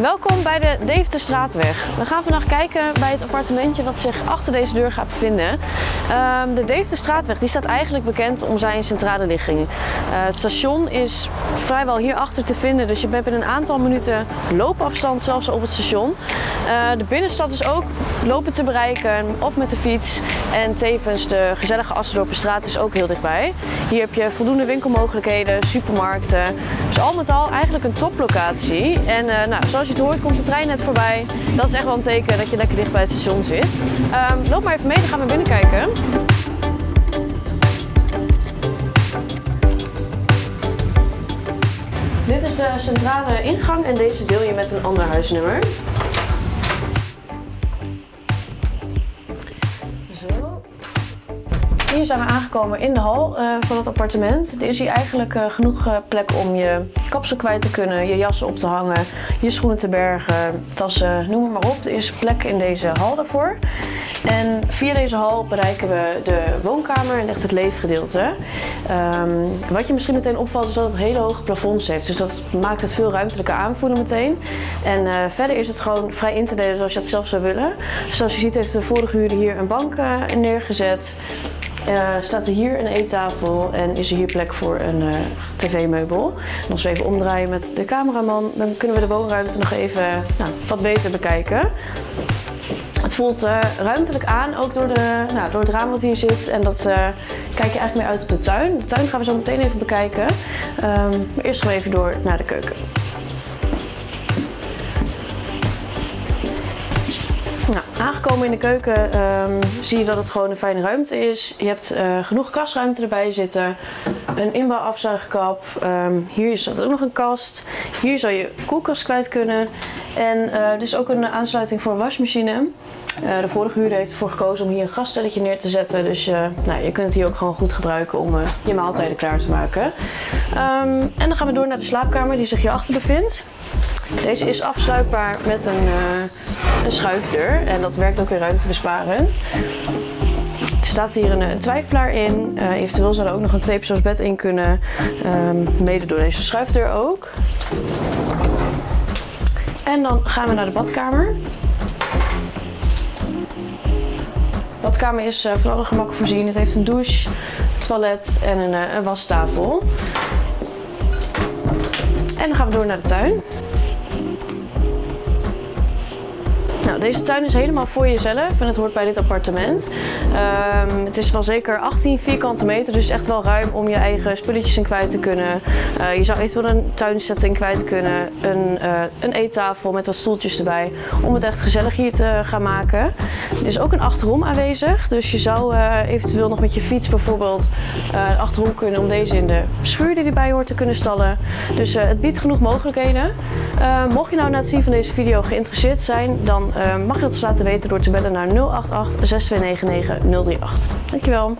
Welkom bij de Deventerstraatweg. We gaan vandaag kijken bij het appartementje wat zich achter deze deur gaat bevinden. De Deventerstraatweg die staat eigenlijk bekend om zijn centrale ligging. Het station is vrijwel hierachter te vinden, dus je bent binnen een aantal minuten loopafstand zelfs op het station. De binnenstad is ook lopen te bereiken of met de fiets. En tevens de gezellige Assendorpstraat is ook heel dichtbij. Hier heb je voldoende winkelmogelijkheden, supermarkten. Dus al met al eigenlijk een toplocatie. En zoals je het hoort komt de trein net voorbij. Dat is echt wel een teken dat je lekker dicht bij het station zit. Loop maar even mee, dan gaan we binnen kijken. Dit is de centrale ingang en deze deel je met een ander huisnummer. Zo. Hier zijn we aangekomen in de hal van het appartement. Er is hier eigenlijk genoeg plek om je kapsel kwijt te kunnen, je jassen op te hangen, je schoenen te bergen, tassen, noem maar op. Er is plek in deze hal daarvoor. En via deze hal bereiken we de woonkamer en echt het leefgedeelte. Wat je misschien meteen opvalt is dat het hele hoge plafonds heeft. Dus dat maakt het veel ruimtelijker aanvoelen meteen. En verder is het gewoon vrij in te delen zoals je het zelf zou willen. Zoals je ziet heeft de vorige huurder hier een bank neergezet. Staat er hier een eettafel en is er hier plek voor een tv-meubel. En als we even omdraaien met de cameraman, dan kunnen we de woonruimte nog even wat beter bekijken. Het voelt ruimtelijk aan, ook door het raam wat hier zit. En dat kijk je eigenlijk meer uit op de tuin. De tuin gaan we zo meteen even bekijken. Maar eerst gaan we even door naar de keuken. Aangekomen in de keuken zie je dat het gewoon een fijne ruimte is. Je hebt genoeg kastruimte erbij zitten. Een inbouwafzuigkap. Hier staat ook nog een kast. Hier zou je koelkast kwijt kunnen. En er is ook een aansluiting voor een wasmachine. De vorige huurder heeft ervoor gekozen om hier een gasstelletje neer te zetten. Dus je kunt het hier ook gewoon goed gebruiken om je maaltijden klaar te maken. En dan gaan we door naar de slaapkamer die zich hierachter bevindt. Deze is afsluitbaar met een schuifdeur en dat werkt ook weer ruimtebesparend. Er staat hier een twijfelaar in. Eventueel zou er ook nog een tweepersoonsbed in kunnen, mede door deze schuifdeur ook. En dan gaan we naar de badkamer. De badkamer is van alle gemakken voorzien. Het heeft een douche, toilet en een wastafel. En dan gaan we door naar de tuin. Deze tuin is helemaal voor jezelf en het hoort bij dit appartement. Het is wel zeker 18 vierkante meter, dus echt wel ruim om je eigen spulletjes in kwijt te kunnen. Je zou eventueel een tuinset in kwijt kunnen, een eettafel met wat stoeltjes erbij, om het echt gezellig hier te gaan maken. Er is ook een achterom aanwezig, dus je zou eventueel nog met je fiets bijvoorbeeld achterom kunnen om deze in de schuur die erbij hoort te kunnen stallen. Dus het biedt genoeg mogelijkheden. Mocht je nou na het zien van deze video geïnteresseerd zijn, dan mag je dat laten weten door te bellen naar 088 6299 038. Dankjewel.